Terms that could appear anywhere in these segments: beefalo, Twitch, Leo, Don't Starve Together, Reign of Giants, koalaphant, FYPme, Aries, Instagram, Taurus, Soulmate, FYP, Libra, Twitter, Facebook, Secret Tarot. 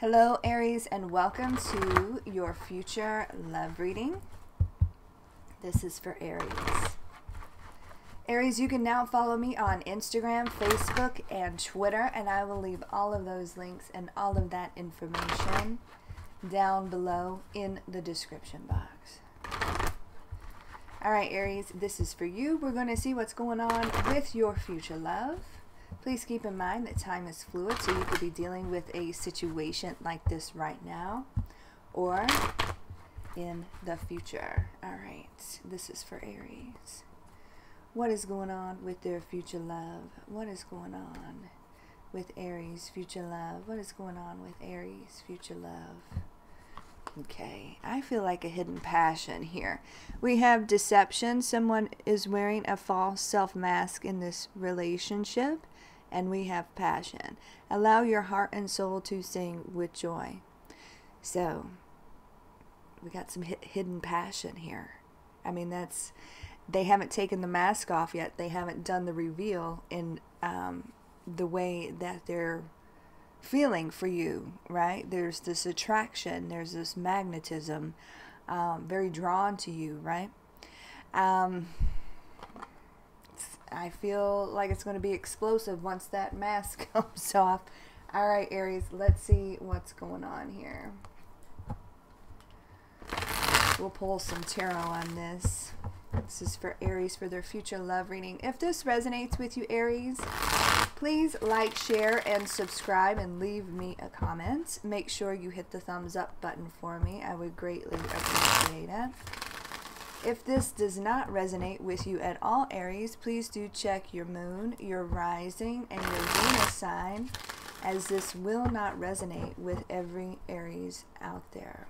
Hello Aries, and welcome to your future love reading. This is for Aries. Aries, you can now follow me on Instagram, Facebook, and Twitter, and I will leave all of those links and all of that information down below in the description box. All right, Aries, this is for you. We're going to see what's going on with your future love. Please keep in mind that time is fluid, so you could be dealing with a situation like this right now or in the future. All right, this is for Aries. What is going on with their future love? What is going on with Aries' future love? What is going on with Aries' future love? Okay, I feel like a hidden passion here. We have deception. Someone is wearing a false self-mask in this relationship. And we have passion. Allow your heart and soul to sing with joy. So, we got some hidden passion here. I mean, that's, they haven't taken the mask off yet. They haven't done the reveal in the way that they're feeling for you, right? There's this attraction. There's this magnetism. Very drawn to you, right? I feel like it's going to be explosive once that mask comes off. All right, Aries, let's see what's going on here. We'll pull some tarot on this. This is for Aries for their future love reading. If this resonates with you, Aries, please like, share, and subscribe, and leave me a comment. Make sure you hit the thumbs up button for me. I would greatly appreciate it. If this does not resonate with you at all, Aries, please do check your moon, your rising, and your Venus sign, as this will not resonate with every Aries out there.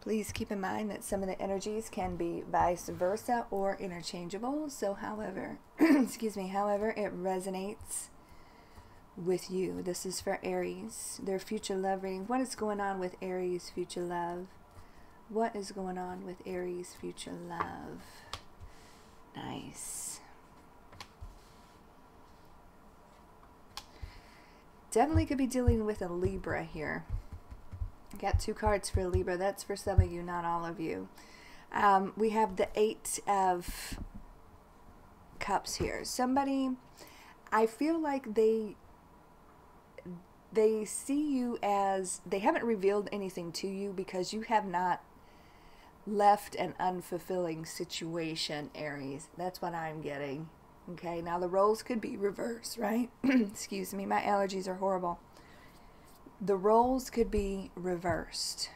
Please keep in mind that some of the energies can be vice versa or interchangeable. So however, excuse me, however it resonates with you. This is for Aries, their future love reading. What is going on with Aries' future love? What is going on with Aries' future love? Nice. Definitely could be dealing with a Libra here. I got two cards for Libra. That's for some of you, not all of you. We have the Eight of Cups here. Somebody, I feel like they see you as, they haven't revealed anything to you because you have not left an unfulfilling situation, Aries. That's what I'm getting. Okay, now the roles could be reversed, right? Excuse me, my allergies are horrible. The roles could be reversed,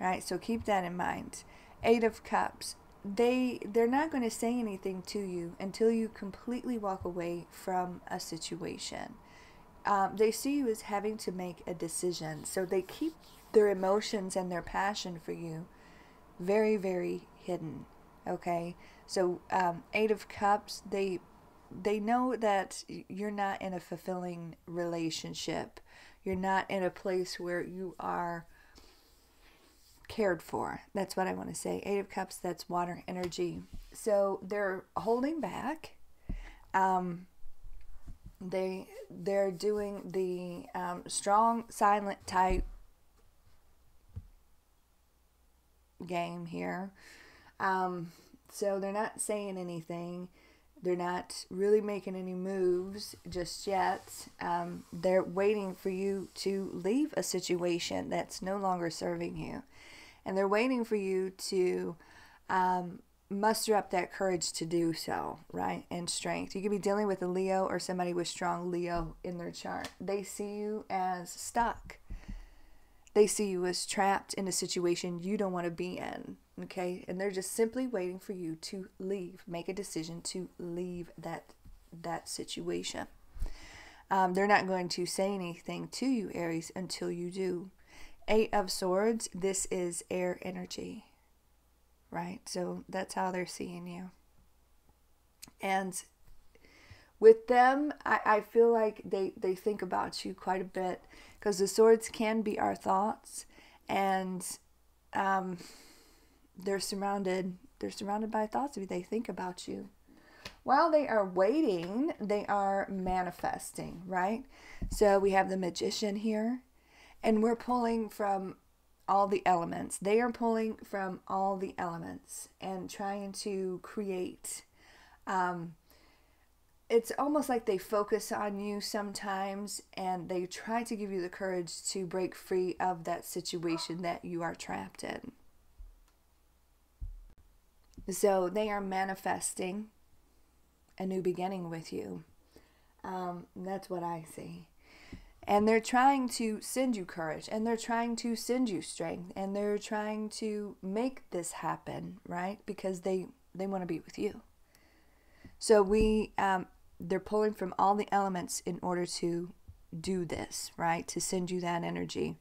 right? So keep that in mind. Eight of Cups. They're not going to say anything to you until you completely walk away from a situation. They see you as having to make a decision. So they keep their emotions and their passion for you very, very hidden. Okay? So Eight of Cups, they know that you're not in a fulfilling relationship. You're not in a place where you are cared for. That's what I want to say. Eight of Cups, that's water energy. So they're holding back. They're doing the strong, silent type game here. So they're not saying anything. They're not really making any moves just yet. They're waiting for you to leave a situation that's no longer serving you. And they're waiting for you to muster up that courage to do so, right? And strength. You could be dealing with a Leo or somebody with strong Leo in their chart. They see you as stuck. They see you as trapped in a situation you don't want to be in, okay? And they're just simply waiting for you to leave. Make a decision to leave that situation. They're not going to say anything to you, Aries, until you do. Eight of Swords, this is air energy, right? So that's how they're seeing you. And with them, I feel like they think about you quite a bit, because the swords can be our thoughts, and they're surrounded by thoughts of you. They think about you. While they are waiting, they are manifesting, right? So we have the Magician here, and we're pulling from all the elements. They are pulling from all the elements and trying to create. It's almost like they focus on you sometimes, and they try to give you the courage to break free of that situation that you are trapped in. So they are manifesting a new beginning with you. That's what I see. And they're trying to send you courage, and they're trying to send you strength, and they're trying to make this happen, right? Because they want to be with you. So they're pulling from all the elements in order to do this, right? To send you that energy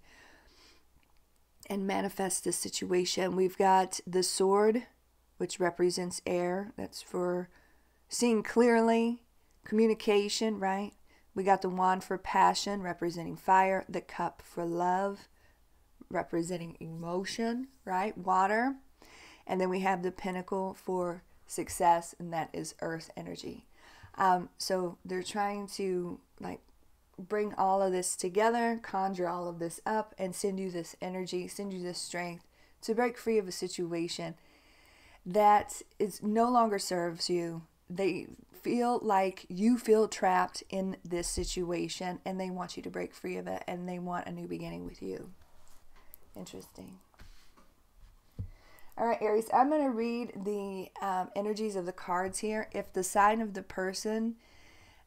and manifest this situation. We've got the Sword, which represents air. That's for seeing clearly, communication, right? We got the Wand for passion, representing fire. The Cup for love, representing emotion, right? Water. And then we have the Pinnacle for success, and that is earth energy. So they're trying to like bring all of this together, conjure all of this up, and send you this energy, send you this strength to break free of a situation that is no longer serves you. They feel like you feel trapped in this situation, and they want you to break free of it, and they want a new beginning with you. Interesting. All right, Aries, I'm going to read the energies of the cards here. If the sign of the person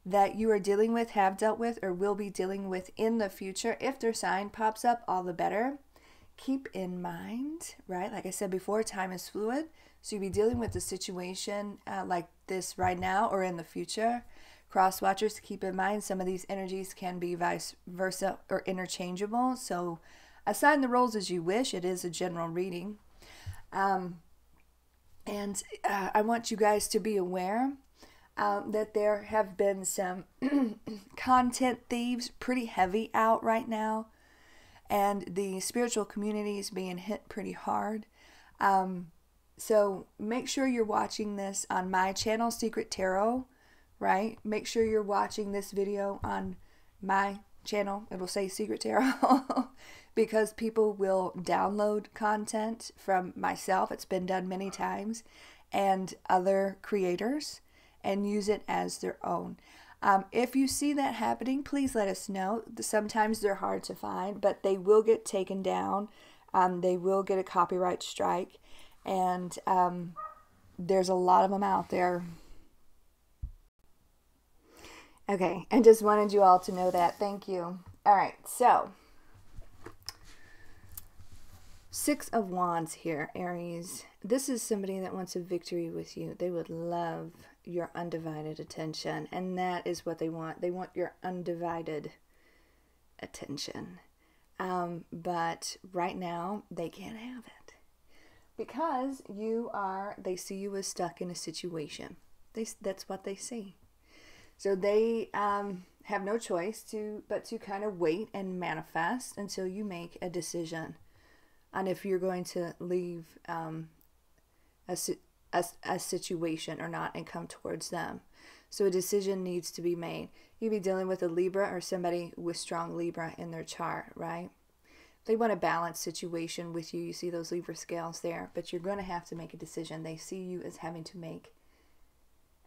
that you are dealing with, have dealt with, or will be dealing with in the future, if their sign pops up, all the better. Keep in mind, right? Like I said before, time is fluid. So you'll be dealing with a situation like this right now or in the future. Cross watchers, keep in mind some of these energies can be vice versa or interchangeable. So assign the roles as you wish. It is a general reading. I want you guys to be aware that there have been some content thieves pretty heavy out right now. And the spiritual community is being hit pretty hard. So make sure you're watching this on my channel, Secret Tarot, right? Make sure you're watching this video on my channel. It'll say Secret Tarot because people will download content from myself. It's been done many times, and other creators, and use it as their own. If you see that happening, please let us know. Sometimes they're hard to find, but they will get taken down. They will get a copyright strike. And there's a lot of them out there. Okay, I just wanted you all to know that. Thank you. All right, so Six of Wands here, Aries. This is somebody that wants a victory with you. They would love your undivided attention, and that is what they want. They want your undivided attention. But right now, they can't have it. Because they see you as stuck in a situation. That's what they see. So they have no choice but to kind of wait and manifest until you make a decision on if you're going to leave a situation or not and come towards them. So a decision needs to be made. You'd be dealing with a Libra or somebody with strong Libra in their chart, right? They want a balanced situation with you. You see those Libra scales there, but you're going to have to make a decision. They see you as having to make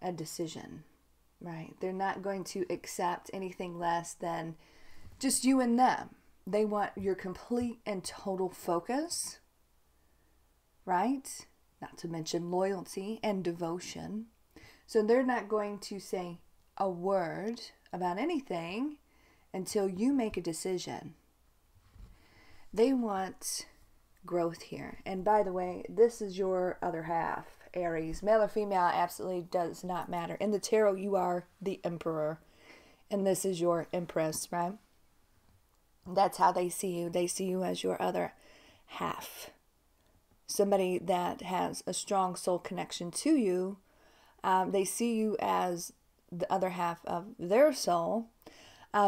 a decision, right? They're not going to accept anything less than just you and them. They want your complete and total focus, right? Not to mention loyalty and devotion. So they're not going to say a word about anything until you make a decision. They want growth here. And by the way, this is your other half, Aries. Male or female absolutely does not matter. In the tarot, you are the Emperor. And this is your Empress, right? That's how they see you. They see you as your other half. Somebody that has a strong soul connection to you. They see you as the other half of their soul.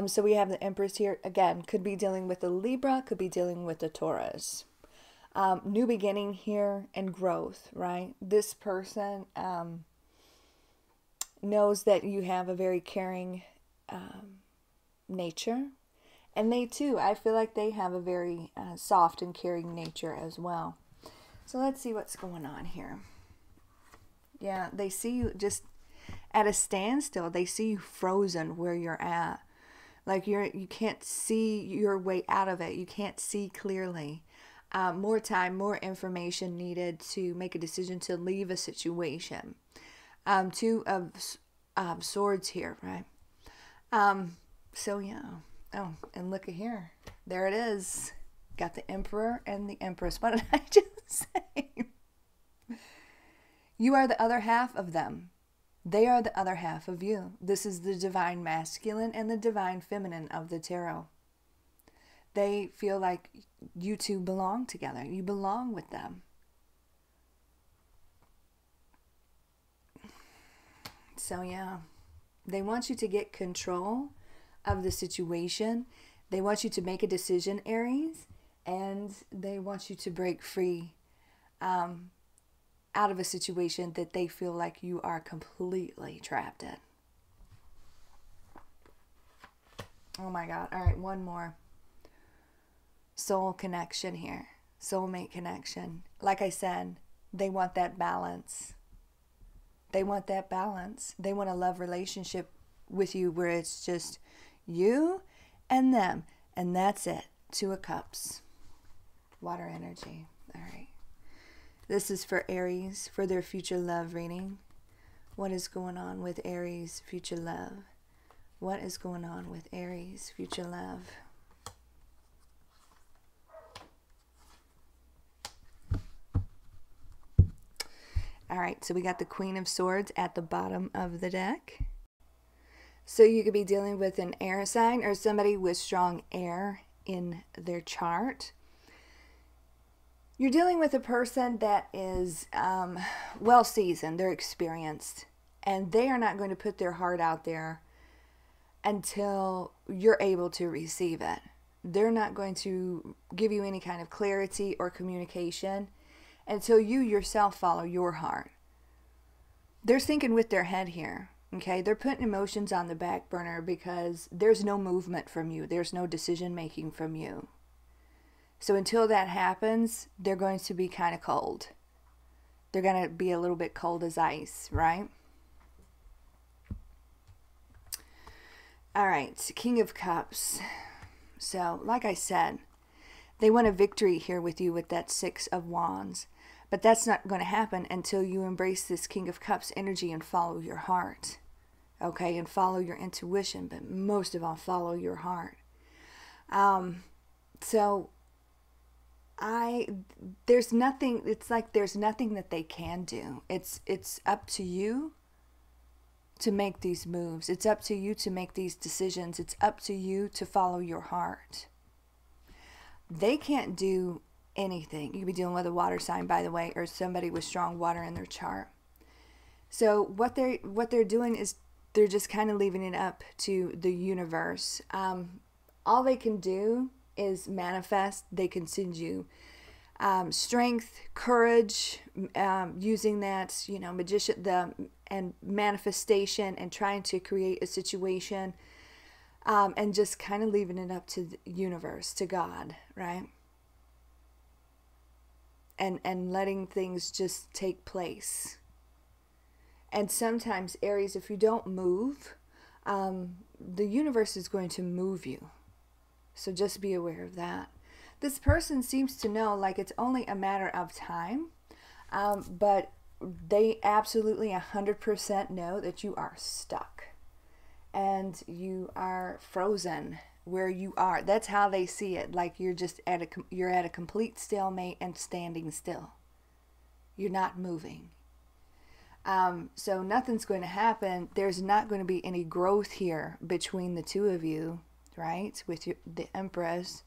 So we have the Empress here. Again, could be dealing with the Libra, could be dealing with the Taurus. New beginning here and growth, right? This person knows that you have a very caring nature. And they too, I feel like they have a very soft and caring nature as well. So let's see what's going on here. Yeah, they see you just at a standstill. They see you frozen where you're at. Like you can't see your way out of it. You can't see clearly. More time, more information needed to make a decision to leave a situation. Two of swords here, right? So yeah. Oh, and look at here. There it is. Got the Emperor and the Empress. What did I just say? You are the other half of them. They are the other half of you. This is the divine masculine and the divine feminine of the tarot. They feel like you two belong together. You belong with them. So yeah, they want you to get control of the situation. They want you to make a decision, Aries, and they want you to break free out of a situation that they feel like you are completely trapped in. Oh my God. All right, one more. Soul connection here. Soulmate connection. Like I said, they want that balance. They want that balance. They want a love relationship with you where it's just you and them, and that's it. Two of Cups, water energy. All right, this is for Aries, for their future love reading. What is going on with Aries future love? What is going on with Aries future love? All right, so we got the Queen of Swords at the bottom of the deck. So you could be dealing with an air sign or somebody with strong air in their chart. You're dealing with a person that is well seasoned, they're experienced, and they are not going to put their heart out there until you're able to receive it. They're not going to give you any kind of clarity or communication until you yourself follow your heart. They're thinking with their head here. Okay, they're putting emotions on the back burner because there's no movement from you. There's no decision making from you. So until that happens, they're going to be kind of cold. They're going to be a little bit cold as ice, right? All right, King of Cups. So like I said, they want a victory here with you with that Six of Wands. But that's not going to happen until you embrace this King of Cups energy and follow your heart. Okay, and follow your intuition, but most of all, follow your heart. There's nothing, it's like there's nothing that they can do. It's up to you to make these moves. It's up to you to make these decisions. It's up to you to follow your heart. They can't do anything. You could be dealing with a water sign, by the way, or somebody with strong water in their chart. So what they're doing is they're just kind of leaving it up to the universe. All they can do is manifest. They can send you strength, courage, using that, you know, manifestation and trying to create a situation, and just kind of leaving it up to the universe, to God, right? And letting things just take place. And sometimes, Aries, if you don't move, the universe is going to move you. So just be aware of that. This person seems to know, like, it's only a matter of time, but they absolutely 100% know that you are stuck and you are frozen where you are. That's how they see it. Like you're at a complete stalemate and standing still. You're not moving. So nothing's going to happen. There's not going to be any growth here between the two of you, right? With the Empress,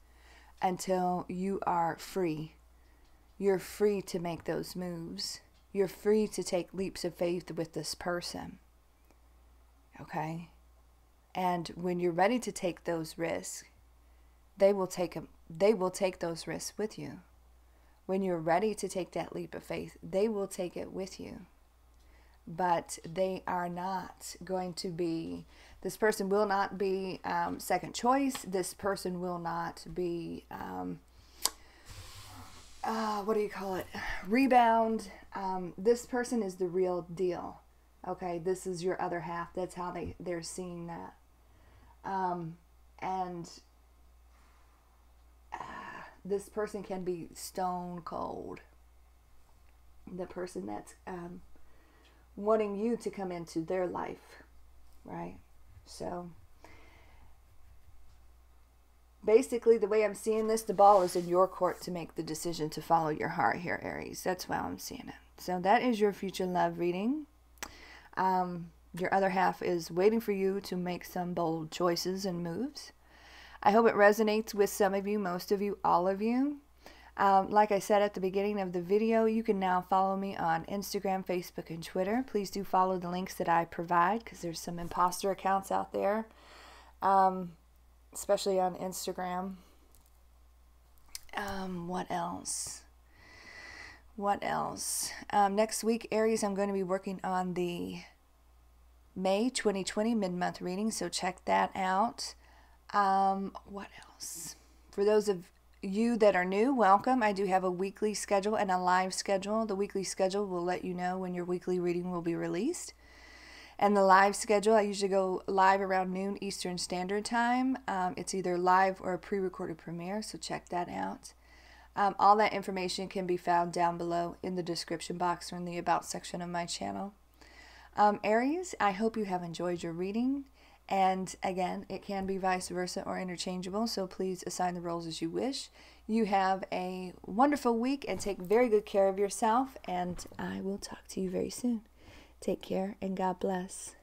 until you are free. You're free to make those moves. You're free to take leaps of faith with this person. Okay? And when you're ready to take those risks, they will take those risks with you. When you're ready to take that leap of faith, they will take it with you. but they are not going to be, this person will not be second choice. This person will not be, what do you call it? Rebound. This person is the real deal. Okay, this is your other half. That's how they're seeing that. This person can be stone cold. The person that's wanting you to come into their life, right? So basically the way I'm seeing this, the ball is in your court to make the decision to follow your heart here, Aries. That's why I'm seeing it. So that is your future love reading. Your other half is waiting for you to make some bold choices and moves. I hope it resonates with some of you, most of you, all of you. Like I said at the beginning of the video, you can now follow me on Instagram, Facebook, and Twitter. Please do follow the links that I provide because there's some imposter accounts out there, especially on Instagram. What else? Next week, Aries, I'm going to be working on the May 2020 mid-month reading, so check that out. What else? For those of you that are new, welcome. I do have a weekly schedule and a live schedule. The weekly schedule will let you know when your weekly reading will be released. And the live schedule, I usually go live around noon Eastern Standard Time. It's either live or a pre-recorded premiere, so check that out. All that information can be found down below in the description box or in the About section of my channel. Aries, I hope you have enjoyed your reading. And again, it can be vice versa or interchangeable, so please assign the roles as you wish. You have a wonderful week and take very good care of yourself, and I will talk to you very soon. Take care and God bless.